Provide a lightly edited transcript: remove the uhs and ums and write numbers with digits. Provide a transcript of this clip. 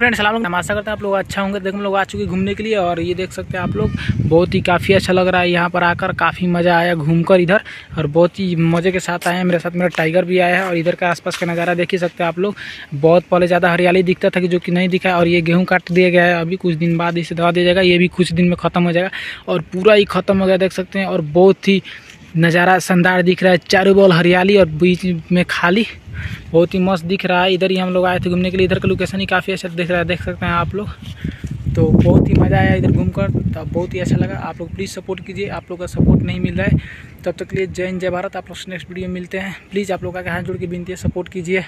Friends सलाम, नमस्कार करते हैं आप लोग अच्छा होंगे। देख हम लोग आ चुके हैं घूमने के लिए और ये देख सकते हैं आप लोग बहुत ही काफ़ी अच्छा लग रहा है। यहाँ पर आकर काफ़ी मज़ा आया घूमकर इधर और बहुत ही मज़े के साथ आए हैं। मेरे साथ मेरा टाइगर भी आया है और इधर का आसपास का नज़ारा देख ही सकते हैं आप लोग। बहुत पहले ज़्यादा हरियाली दिखता था कि जो कि नहीं दिखा है और ये गेहूँ काट दिया गया है। अभी कुछ दिन बाद इसे दवा दिया जाएगा, ये भी कुछ दिन में ख़त्म हो जाएगा और पूरा ही ख़त्म हो गया देख सकते हैं। और बहुत ही नज़ारा शानदार दिख रहा है, चारों बगल हरियाली और बीच में खाली, बहुत ही मस्त दिख रहा है। इधर ही हम लोग आए थे घूमने के लिए, इधर का लोकेशन ही काफ़ी अच्छा दिख रहा है, देख सकते हैं आप लोग। तो बहुत ही मज़ा आया इधर घूमकर, तब बहुत ही अच्छा लगा। आप लोग प्लीज़ सपोर्ट कीजिए, आप लोग का सपोर्ट नहीं मिल रहा है। तब तक के लिए जय हिंद जय भारत। आप लोग से नेक्स्ट वीडियो मिलते हैं। प्लीज़ आप लोग का हाथ जोड़ के विनती है, सपोर्ट कीजिए।